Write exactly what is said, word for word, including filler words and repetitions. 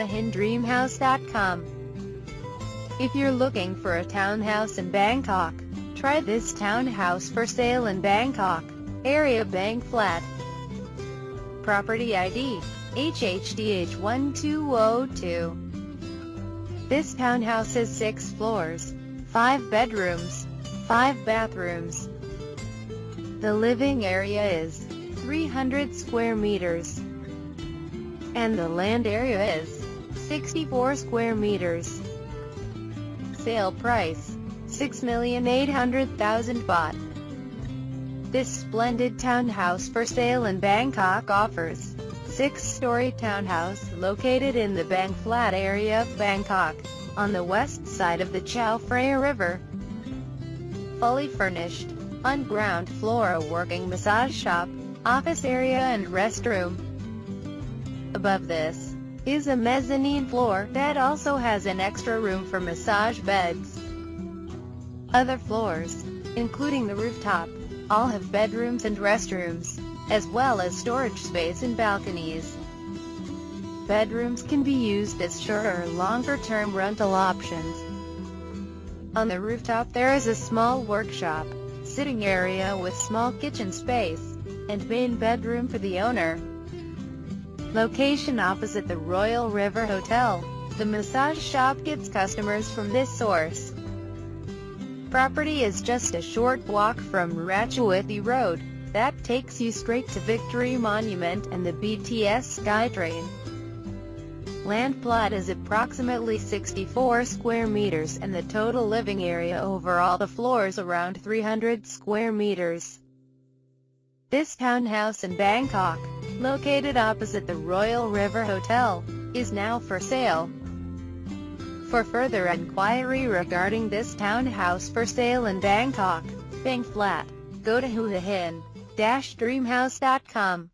huahin dream house dot com. If you're looking for a townhouse in Bangkok, try this townhouse for sale in Bangkok, area Bang Phlat. Property I D, H H D H one two zero two. This townhouse has six floors, five bedrooms, five bathrooms. The living area is three hundred square meters, and the land area is sixty-four square meters. Sale price, six million eight hundred thousand baht. This splendid townhouse for sale in Bangkok offers six-story townhouse located in the Bang Phlat area of Bangkok, on the west side of the Chao Phraya River. Fully furnished, on ground floor a working massage shop, office area and restroom. Above this is a mezzanine floor that also has an extra room for massage beds. Other floors, including the rooftop, all have bedrooms and restrooms, as well as storage space and balconies. Bedrooms can be used as short or longer-term rental options. On the rooftop there is a small workshop, sitting area with small kitchen space, and main bedroom for the owner. Location opposite the Royal River Hotel, the massage shop gets customers from this source. Property is just a short walk from Ratchawithi Road, that takes you straight to Victory Monument and the B T S Skytrain. Land plot is approximately sixty-four square meters and the total living area over all the floors around three hundred square meters. This townhouse in Bangkok, located opposite the Royal River Hotel, is now for sale. For further inquiry regarding this townhouse for sale in Bangkok, Bang Phlat, go to huahin dream house dot com.